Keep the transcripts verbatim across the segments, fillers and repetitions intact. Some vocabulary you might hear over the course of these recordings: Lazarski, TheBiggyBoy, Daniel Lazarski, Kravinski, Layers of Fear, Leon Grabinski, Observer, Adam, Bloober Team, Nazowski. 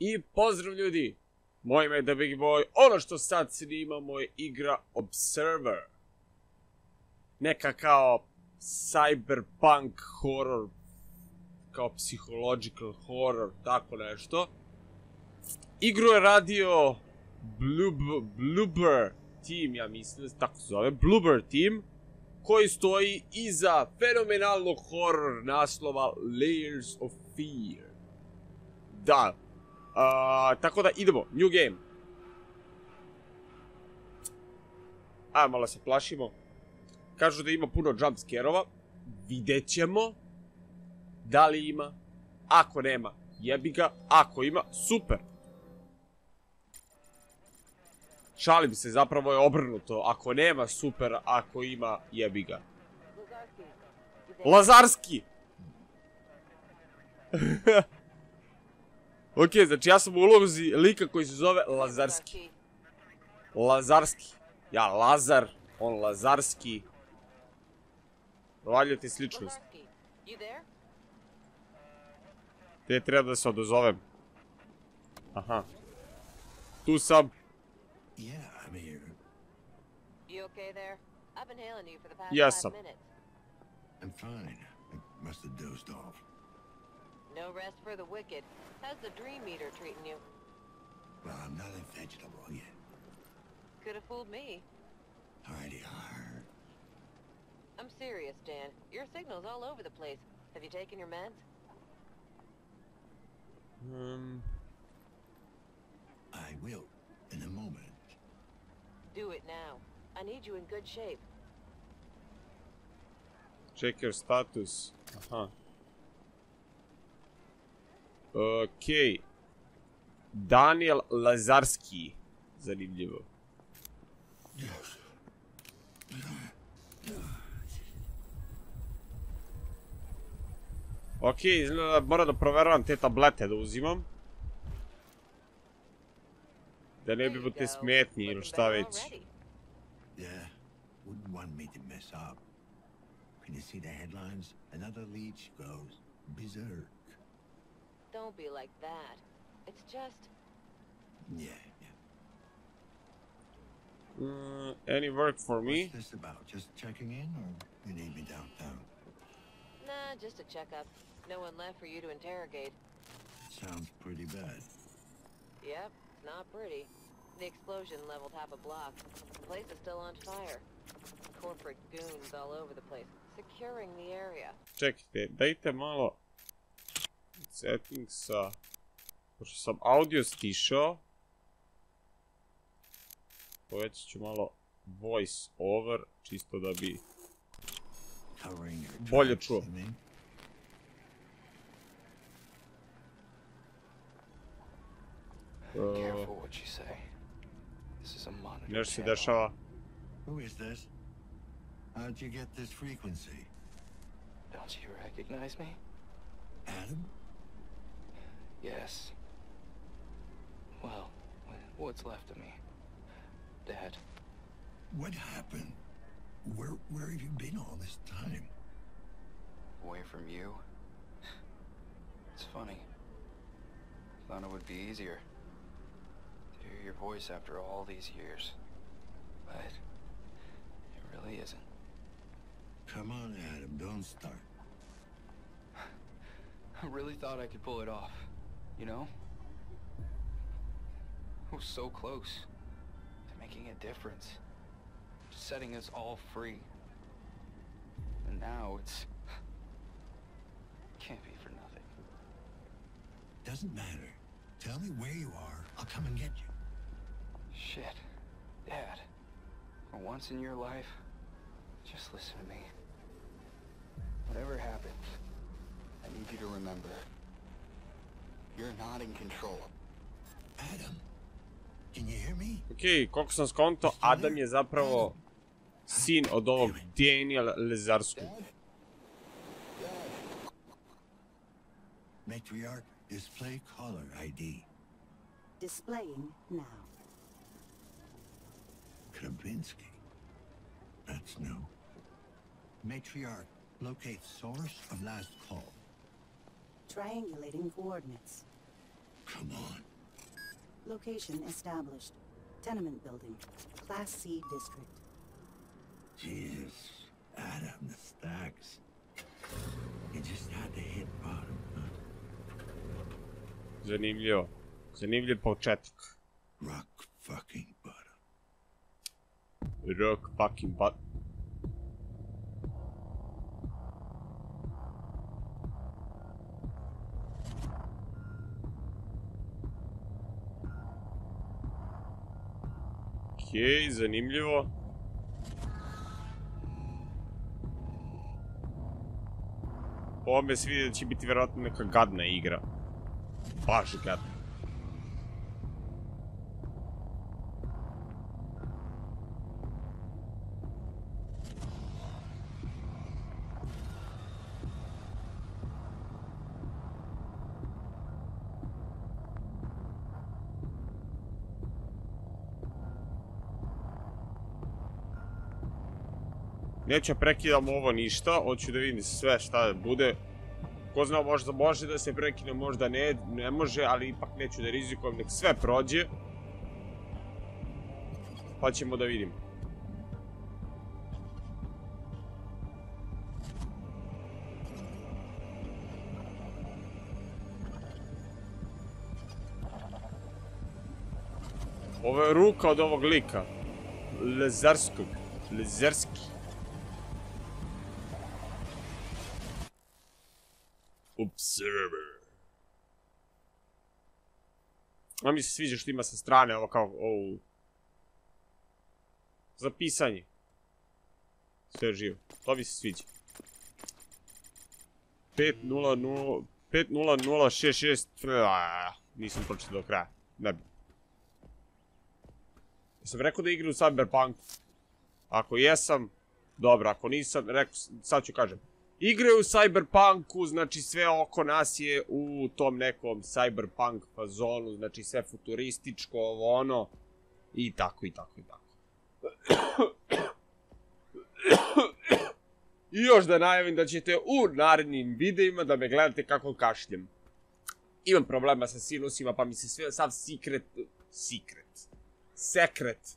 I pozdrav ljudi, moj ime je TheBiggyBoy, ono što sad snimamo je igra Observer. Neka kao cyberpunk horror, kao psychological horror, tako nešto. Igru je radio Bloober Team, ja mislim, tako se zove, Bloober Team, koji stoji iza fenomenalnog horror naslova Layers of Fear. Da. Tako da idemo, new game. A, malo se plašimo. Kažu da ima puno jumpscare-ova. Vidjet ćemo da li ima. Ako nema, jebi ga. Ako ima, super. Šalim se, zapravo je obrnuto. Ako nema, super. Ako ima, jebi ga. Lazarski! Ok, znači ja sam u ulozi lika koji se zove Lazarski. Lazarski. Ja, Lazar. On Lazarski. Valja ti sličnost. Te treba da se odozovem. Aha. Tu sam. Ja sam. No rest for the wicked. How's the dream eater treating you? Well, I'm not intangible yet. Could have fooled me. Already are. I'm serious, Dan. Your signal's all over the place. Have you taken your meds? Um. I will in a moment. Do it now. I need you in good shape. Check your status. Aha. Okej, Daniel Lazarski, zanimljivo. Okej, izgleda da moram da proveravam te tablete da uzimam. Da ne bi bilo te smetnje ili šta već. Da, wouldn't want me to mess up. Can you see the headlines? Another leech goes berserk. Don't be like that. It's just... Yeah, yeah. Mm, any work for me? What's this about? Just checking in, or you need me downtown? Nah, just a checkup. No one left for you to interrogate. Sounds pretty bad. Yep, not pretty. The explosion leveled half a block. The place is still on fire. Corporate goons all over the place, securing the area. Čekajte, dajte malo... Settingsa, pošto sam audio stišao, povećat ću malo voice over, čisto da bi bolje čuo. Nešto se dešava. Adam? Yes. Well, what's left of me? Dad. What happened? Where where have you been all this time? Away from you? It's funny. Thought it would be easier to hear your voice after all these years. But it really isn't. Come on, Adam, don't start. I really thought I could pull it off, you know? I was so close to making a difference, to setting us all free. And now it's... can't be for nothing. Doesn't matter. Tell me where you are, I'll come and get you. Shit. Dad. For once in your life, just listen to me. Whatever happens, I need you to remember, you're not in control. Adam, can you hear me? Okay, koliko sam skonto, Adam je zapravo sin od ovog Daniela Lazarskog. Matriarch, display caller I D. Displaying now. Kravinski. That's new. Matriarch, locate source of last call. Triangulating coordinates. Come on. Location established. Tenement building. Class C district. Jesus. Adam, the stacks. It just had to hit bottom, huh? Zanimljivo. Zanimljiv početak. Rock fucking bottom. Rock fucking bottom. Okej, zanimljivo. Ovome se vidi da će biti vjerojatno neka gadna igra. Baš gadna. Neću prekidam ovo ništa, hoću da vidim sve šta bude. Ko zna, možda može da se prekine, možda ne, ne može, ali ipak neću da rizikujem, nek sve prođe. Pa ćemo da vidimo. Ovo je ruka od ovog lika. Lazarskog. Lazarski. Observer. A mi se sviđa što ima sa strane ovo kao ovu. Za pisanje. Sve živo. To mi se sviđa. pet nula nula šest šest. Nisam pročito do kraja. Ne bi. Sam rekao da igram u Cyberpunku. Ako jesam, dobro. Ako nisam, rekao, sad ću kažem. Igre u Cyberpunku, znači sve oko nas je u tom nekom Cyberpunk fazonu, znači sve futurističko, ovo ono, i tako, i tako, i tako. I još da najavim da ćete u narednim videima da me gledate kako kašljem. Imam problema sa sinusima, pa mi se sav secret, secret, sekret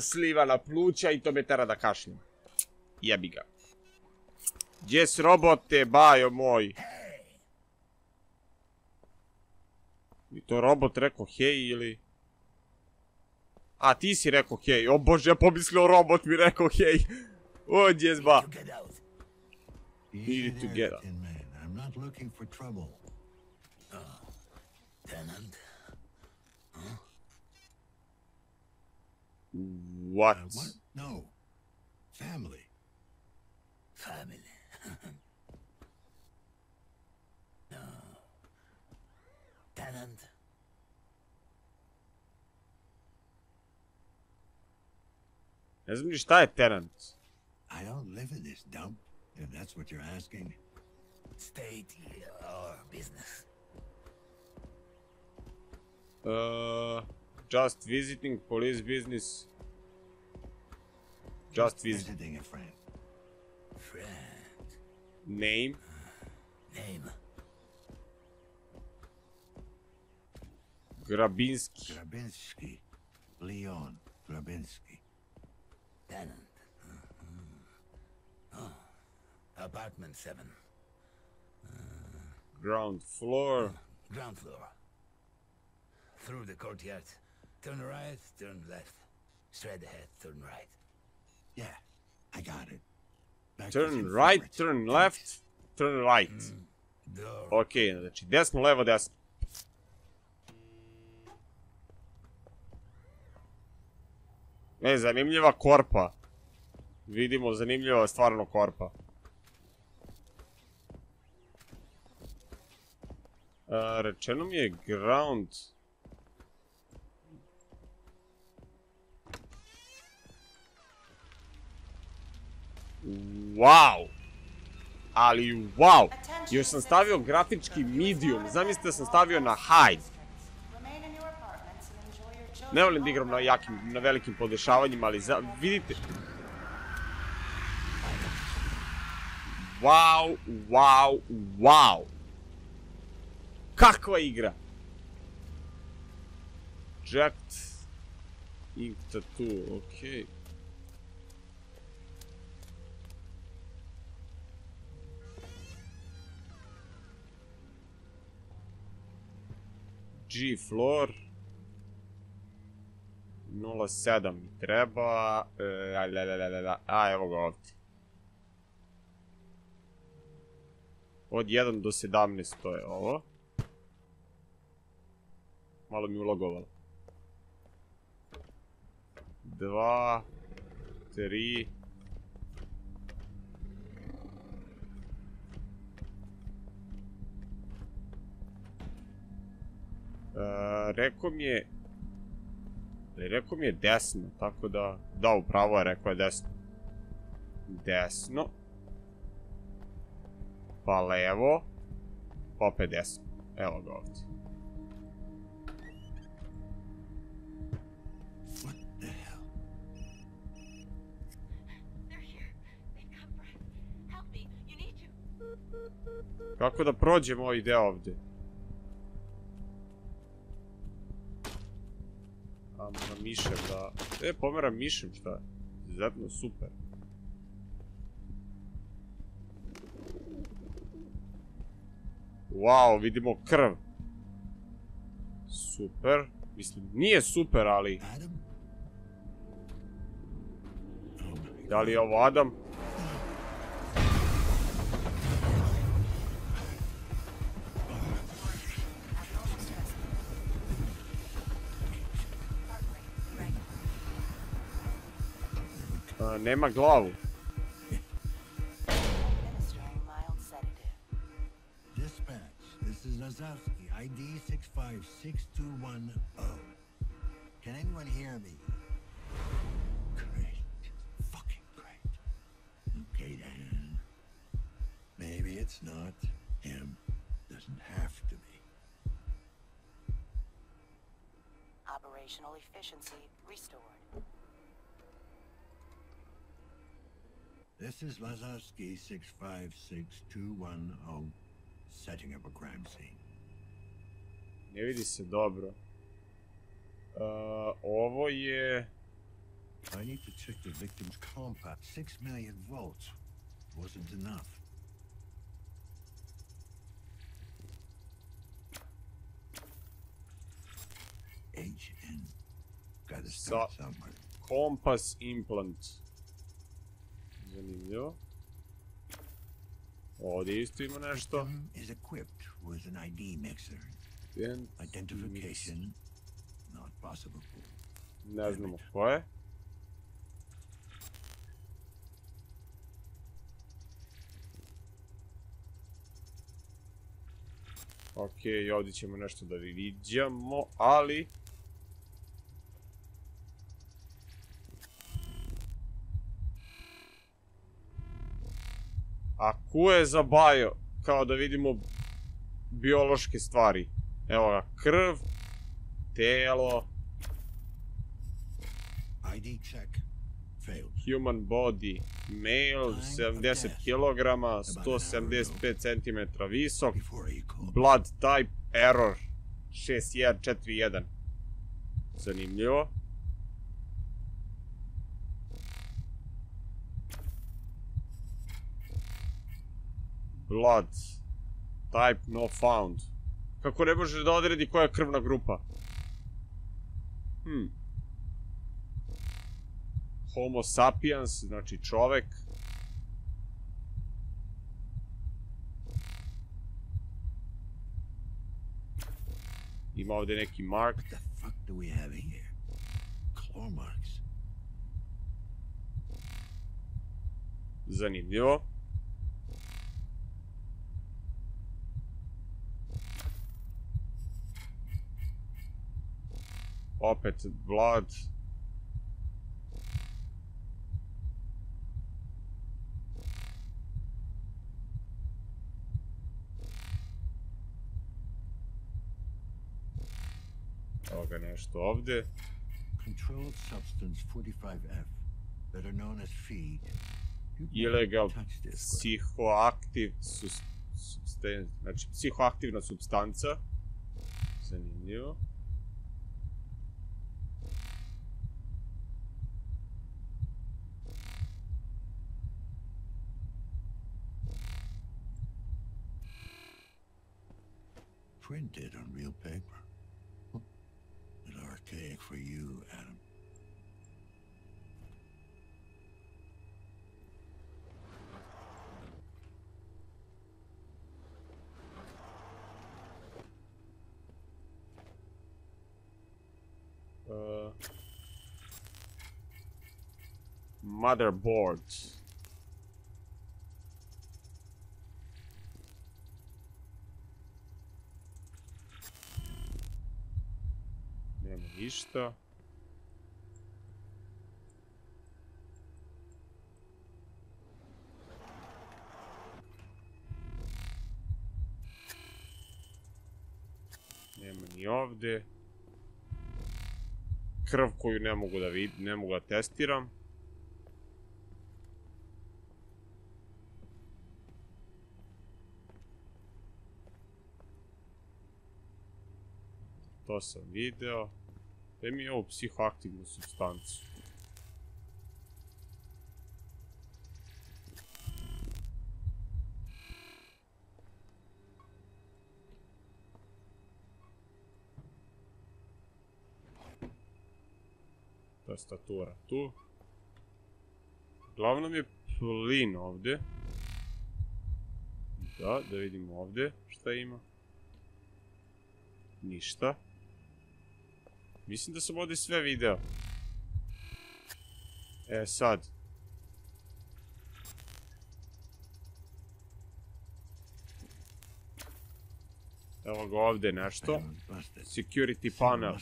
sliva na pluća i to me tera da kašljem. Jebi ga. Gdje si robote, bajo moj? I to robot rekao hej ili... A, ti si rekao hej. O bože, ja pomislio robot mi rekao hej. O, gdje zba. Needed to get out. I'm not looking for trouble. Tenant? What? No. Family. Family. No. Tenant. Ne znam ni šta je tenant. I don't live in this dump, if that's what you're asking. State or business. Uh, just visiting police business. Just visiting a friend. Friend. Name. Name. Grabinski. Grabinski. Leon Grabinski. Tenant. Apartment seven. Ground floor. Ground floor. Through the courtyard. Turn right, turn left. Straight ahead, turn right. Yeah, I got it. Turn right, turn left, turn right. Okej, znači desno, levo, desno. E, zanimljiva korpa. Vidimo, zanimljiva je stvarno korpa. Rečeno mi je ground... Wow! Ali wow! Još sam stavio grafički medium. Zamislite da sam stavio na high. Ne volim da igram na jakim, na velikim podešavanjima, ali vidite. Wow, wow, wow! Kakva igra! Jacked ink tattoo, okej. G floor nula sedam mi treba, a, la, la, la, la. A evo ga ovdje. Od jedan do sedamnaest to je ovo. Malo mi ulogovalo. dva, tri... Rekao mi je... Rekao mi je desno, tako da... Da, upravo je, rekao je desno. Desno. Pa levo. Pa opet desno. Evo ga ovdje. Kako da prođem ovaj deo ovdje? A moram mišem da... E, pomeram mišem šta? Izuzetno super. Wow, vidimo krv. Super. Mislim, nije super, ali... Da li je ovo Adam? Nema glavu. Dispatch, this is Nazowski, I D six five six two one zero. Can anyone hear me? Great. Fucking great. Okay then. Maybe it's not him. Doesn't have to be. Operational efficiency restored. This is Lazarski six five six two one zero, setting up a crime scene. Ne vidi se dobro. Ovo je... I need to check the victim's compound. six million volts wasn't enough. H N. Gotta start somewhere. Compass implant. Zanimljivo. Ovdje isto ima nešto. Ne znamo ko je. Okej, ovdje ćemo nešto da vidimo, ali... A ko je zabajo? Kao da vidimo biološke stvari. Evo ga, krv, telo. Human body, male, sedamdeset kilograma, sto sedamdeset pet centimetara visok. Blood type, error, šest jedan četiri jedan. Zanimljivo. Blood type no found. Kako ne može da odredi koja je krvna grupa? Hmm. Homo sapiens, znači čovek. Ima ovde neki mark. What the fuck do we have here? Claw marks. Zanimljivo. Opet blood. Evo ga nešto ovdje. Controlled substance četrdeset pet F, better known as feed. Ilegal psihoaktiv substance, znači psihoaktivna supstanca. Zanimljivo. Ted did on real paper. It's archaic for you, Adam. Uh, motherboards. Nema ništa. Nema ni ovdje. Krv koju ne mogu da vidim, ne mogu da testiram. To sam video. Daj mi ovu psihoaktivnu supstancu. Tastatura tu. Uglavnom je plin ovdje. Da, da vidimo ovdje šta ima. Ništa. Mislim da sam ovdje sve video. E sad. Evo ga ovdje nešto. Security panel.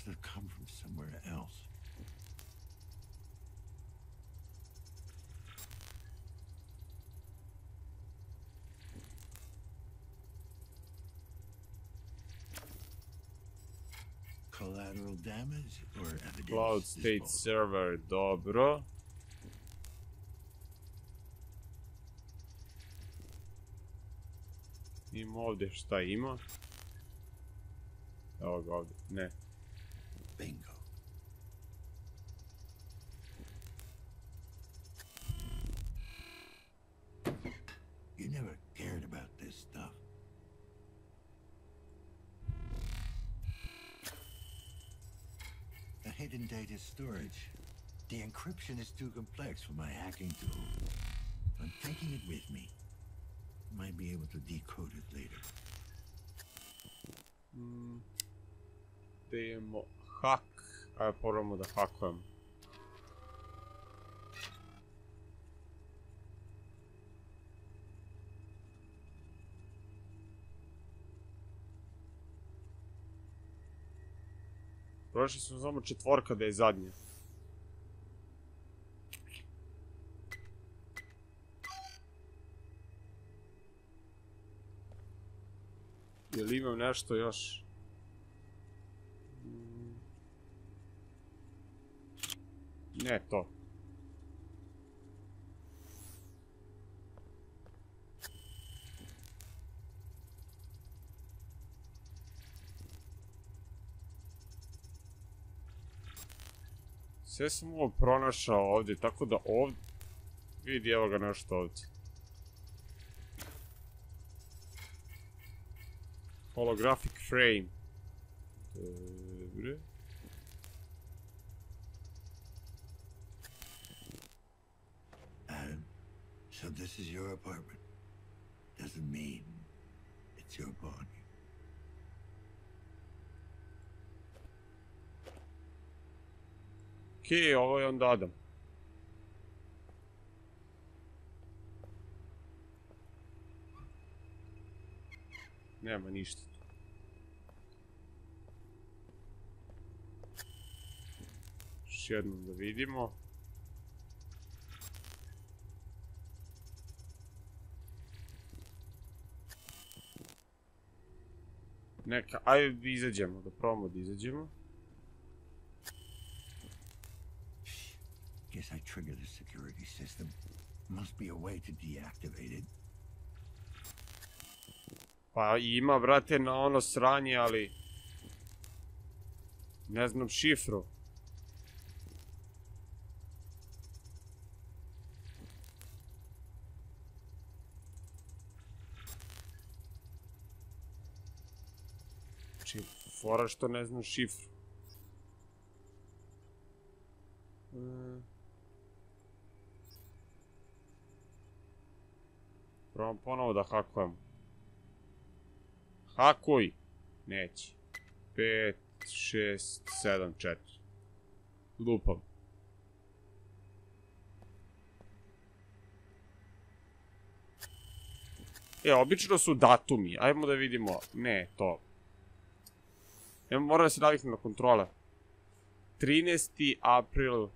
Cloud state server, dobro. Ima ovdje šta ima. Evo ga ovdje, ne. Bingo. You never cared about this stuff. Hidden data storage. The encryption is too complex for my hacking tool. I'm taking it with me. Might be able to decode it later. Hmm. They hack. I probably would hack them. Prošli smo samo četvorka da je zadnja. Jel imam nešto još? Ne to. Sve sam ovo pronašao ovdje, tako da ovdje... Vidi, evo ga nešto ovdje. Holographic frame. Dobre. Adam, so this is your apartment. Doesn't mean it's your body. Okej, ovo je onda Adam. Nema ništa tu. Još jednom da vidimo. Neka, ajde da izađemo, da probamo da izađemo. Guess I triggered the security system. Must be a way to deactivate it. Pa ima, brate, na ono sranje, ali ne znam šifru. moraš to, ne znam, šifru. Probam ponovo da hakujem. Hakuj! Neće. pet, šest, sedam, četiri. Lupam. E, obično su datumi. Ajmo da vidimo. Ne, to. Moram da se naviknem na kontrole. trinaesti april.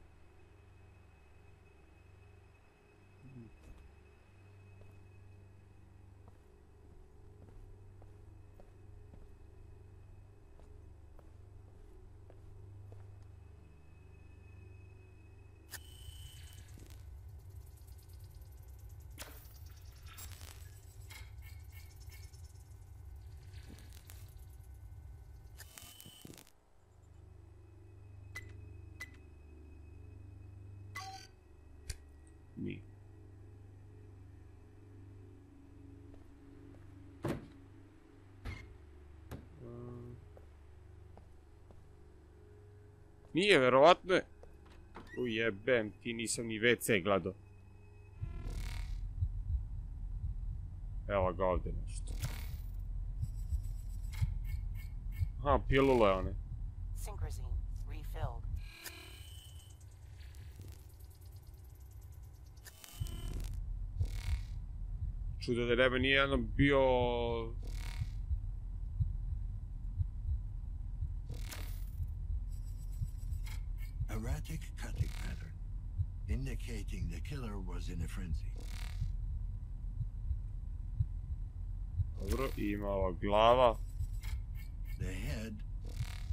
Nije, verovatno je... Ujebem, ti nisam ni ve ce gledao. Evo ga ovde nešto. Aha, pilule one. Čudo da nebe nije jedno bio... Erratic cutting pattern, indicating the killer was in a frenzy. Dobro, ima ova glava. The head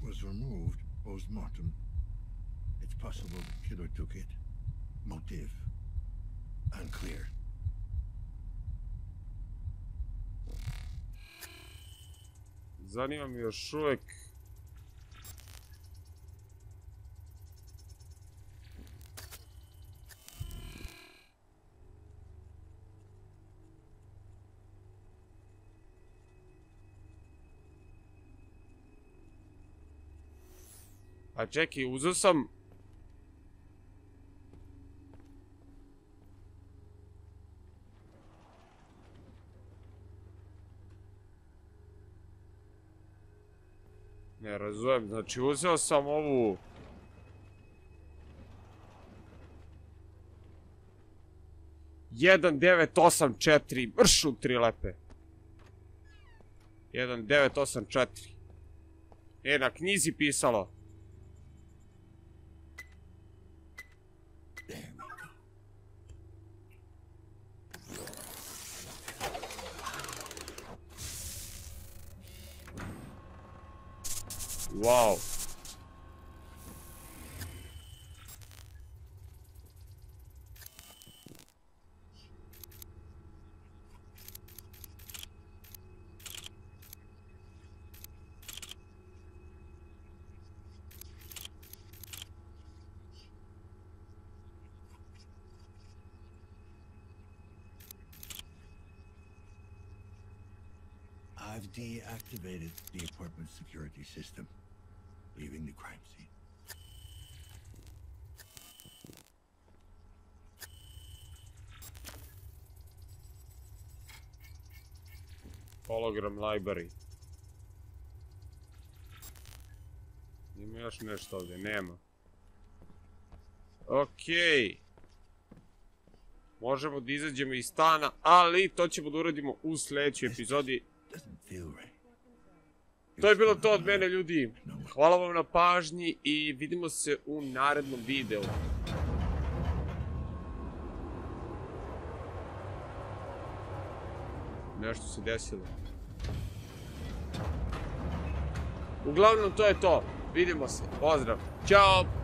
was removed post-mortem. It's possible the killer took it. Motive unclear. Zanima me još uvek. A čekaj, uzeo sam... Ne razumem, znači uzeo sam ovu... jedan devet osam četiri, mršu tri lepe. jedan devet osam četiri. E, na knjizi pisalo. Wow. I've deactivated the apartment security system. Leaving the crime scene. Hologram library. Ima još nešto ovdje, nema. Okej. Možemo da izađemo iz stana, ali to ćemo da uradimo u sljedećoj epizodi. To je bilo to od mene, ljudi. Hvala vam na pažnji i vidimo se u narednom videu. Nešto se desilo. Uglavnom, to je to. Vidimo se. Pozdrav. Ćao!